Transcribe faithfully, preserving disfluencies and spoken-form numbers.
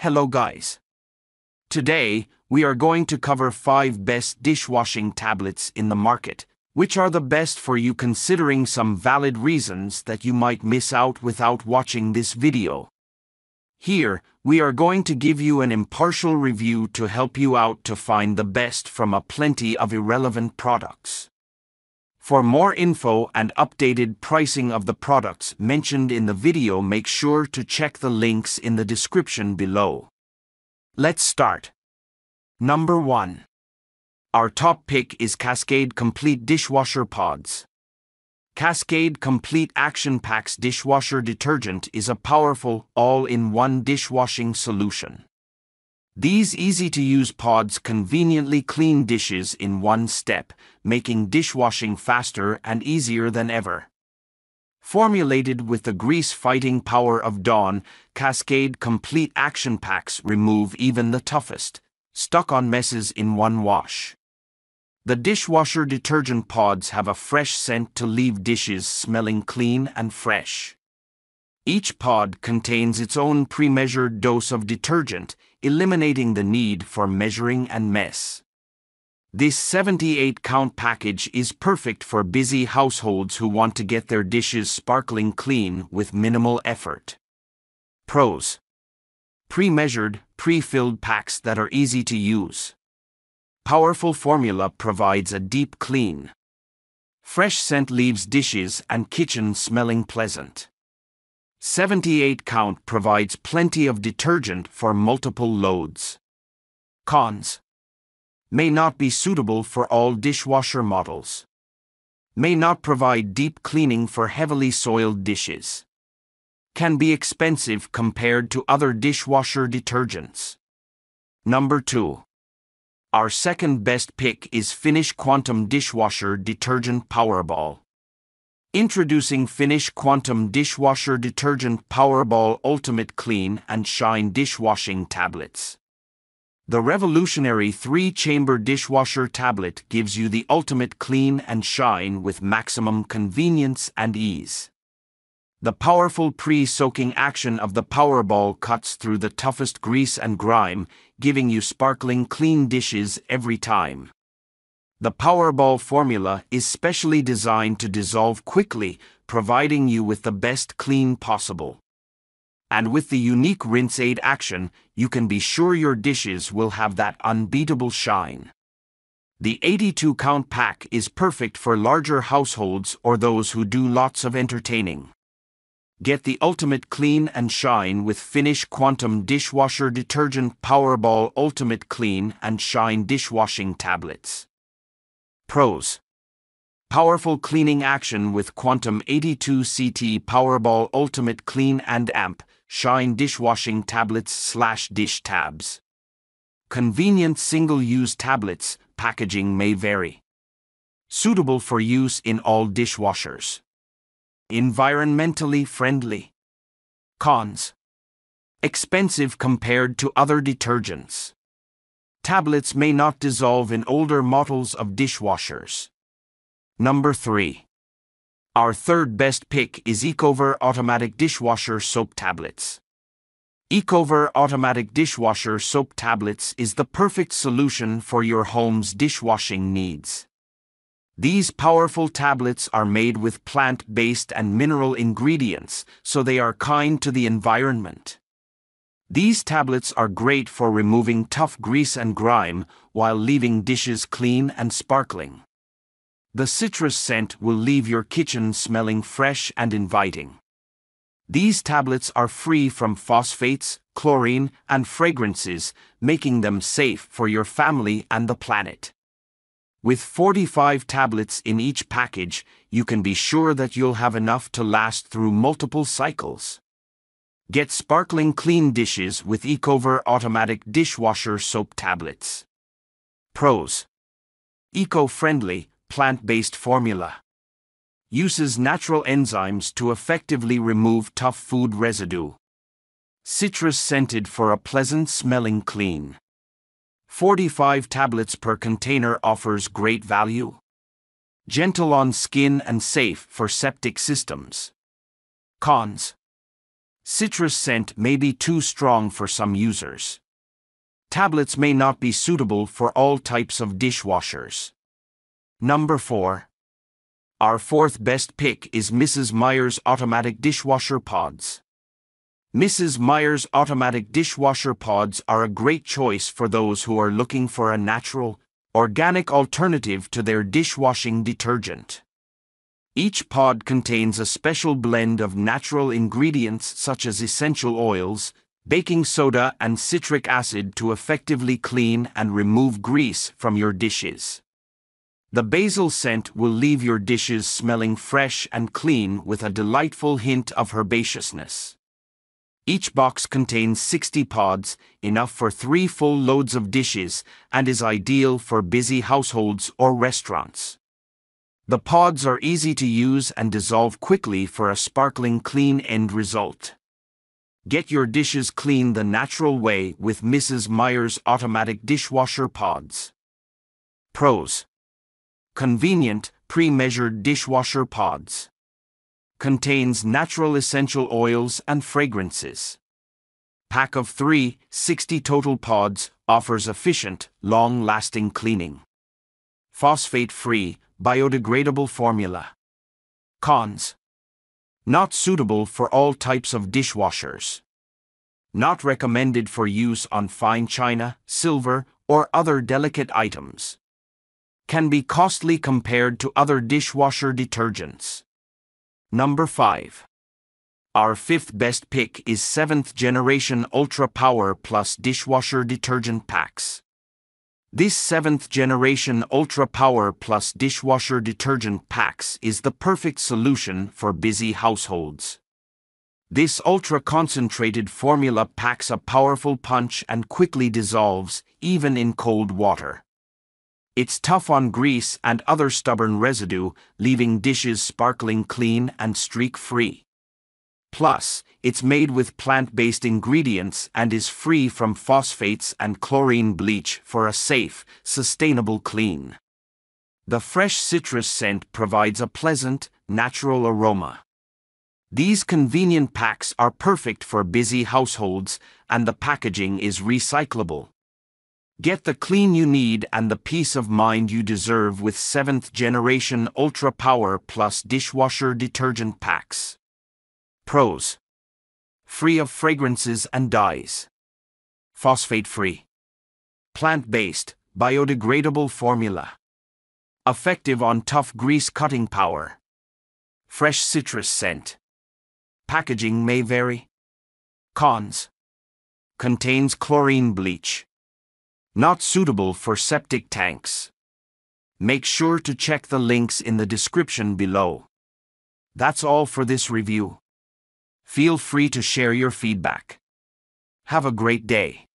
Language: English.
Hello guys. Today, we are going to cover five best dishwashing tablets in the market, which are the best for you considering some valid reasons that you might miss out without watching this video. Here, we are going to give you an impartial review to help you out to find the best from a plenty of irrelevant products. For more info and updated pricing of the products mentioned in the video, make sure to check the links in the description below. Let's start. Number one. Our top pick is Cascade Complete Dishwasher Pods. Cascade Complete Action Packs Dishwasher Detergent is a powerful, all-in-one dishwashing solution. These easy-to-use pods conveniently clean dishes in one step, making dishwashing faster and easier than ever. Formulated with the grease-fighting power of Dawn, Cascade Complete Action Packs remove even the toughest, stuck-on messes in one wash. The dishwasher detergent pods have a fresh scent to leave dishes smelling clean and fresh. Each pod contains its own pre-measured dose of detergent, eliminating the need for measuring and mess. This seventy-eight count package is perfect for busy households who want to get their dishes sparkling clean with minimal effort. Pros: pre-measured, pre-filled packs that are easy to use. Powerful formula provides a deep clean. Fresh scent leaves dishes and kitchen smelling pleasant. seventy-eight count provides plenty of detergent for multiple loads. Cons: may not be suitable for all dishwasher models. May not provide deep cleaning for heavily soiled dishes. Can be expensive compared to other dishwasher detergents. Number two. Our second best pick is Finish Quantum Dishwasher Detergent Powerball. Introducing Finish Quantum Dishwasher Detergent Powerball Ultimate Clean and Shine Dishwashing Tablets. The revolutionary three-chamber dishwasher tablet gives you the ultimate clean and shine with maximum convenience and ease. The powerful pre-soaking action of the Powerball cuts through the toughest grease and grime, giving you sparkling clean dishes every time. The Powerball formula is specially designed to dissolve quickly, providing you with the best clean possible. And with the unique rinse aid action, you can be sure your dishes will have that unbeatable shine. The eighty-two count pack is perfect for larger households or those who do lots of entertaining. Get the ultimate clean and shine with Finish Quantum Dishwasher Detergent Powerball Ultimate Clean and Shine Dishwashing Tablets. Pros: powerful cleaning action with Quantum eighty-two C T Powerball Ultimate Clean and Amp Shine Dishwashing Tablets slash Dish Tabs. Convenient single-use tablets, packaging may vary. Suitable for use in all dishwashers. Environmentally friendly. Cons: expensive compared to other detergents. Tablets may not dissolve in older models of dishwashers. Number three. Our third best pick is Ecover Automatic Dishwasher Soap Tablets. Ecover Automatic Dishwasher Soap Tablets is the perfect solution for your home's dishwashing needs. These powerful tablets are made with plant-based and mineral ingredients, so they are kind to the environment. These tablets are great for removing tough grease and grime, while leaving dishes clean and sparkling. The citrus scent will leave your kitchen smelling fresh and inviting. These tablets are free from phosphates, chlorine, and fragrances, making them safe for your family and the planet. With forty-five tablets in each package, you can be sure that you'll have enough to last through multiple cycles. Get sparkling clean dishes with Ecover Automatic Dishwasher Soap Tablets. Pros: eco-friendly, plant-based formula. Uses natural enzymes to effectively remove tough food residue. Citrus-scented for a pleasant-smelling clean. forty-five tablets per container offers great value. Gentle on skin and safe for septic systems. Cons: Citrus scent may be too strong for some users. Tablets may not be suitable for all types of dishwashers. Number four. Our fourth best pick is Missus Meyer's Automatic Dishwasher Pods. Missus Meyer's Automatic Dishwasher Pods are a great choice for those who are looking for a natural, organic alternative to their dishwashing detergent. Each pod contains a special blend of natural ingredients such as essential oils, baking soda and citric acid to effectively clean and remove grease from your dishes. The basil scent will leave your dishes smelling fresh and clean with a delightful hint of herbaceousness. Each box contains sixty pods, enough for three full loads of dishes, and is ideal for busy households or restaurants. The pods are easy to use and dissolve quickly for a sparkling clean end result. Get your dishes clean the natural way with Missus Meyer's Automatic Dishwasher Pods. Pros: convenient, pre-measured dishwasher pods. Contains natural essential oils and fragrances. Pack of three, sixty total pods, offers efficient, long-lasting cleaning. Phosphate-free, biodegradable formula. Cons: not suitable for all types of dishwashers. Not recommended for use on fine china, silver, or other delicate items. Can be costly compared to other dishwasher detergents. Number five. Our fifth best pick is Seventh Generation Ultra Power Plus Dishwasher Detergent Packs. This Seventh Generation Ultra Power Plus Dishwasher Detergent Packs is the perfect solution for busy households. This ultra-concentrated formula packs a powerful punch and quickly dissolves, even in cold water. It's tough on grease and other stubborn residue, leaving dishes sparkling clean and streak-free. Plus, it's made with plant-based ingredients and is free from phosphates and chlorine bleach for a safe, sustainable clean. The fresh citrus scent provides a pleasant, natural aroma. These convenient packs are perfect for busy households, and the packaging is recyclable. Get the clean you need and the peace of mind you deserve with Seventh Generation Ultra Power Plus Dishwasher Detergent Packs. Pros: free of fragrances and dyes. Phosphate-free. Plant-based, biodegradable formula. Effective on tough grease cutting power. Fresh citrus scent. Packaging may vary. Cons: contains chlorine bleach. Not suitable for septic tanks. Make sure to check the links in the description below. That's all for this review. Feel free to share your feedback. Have a great day.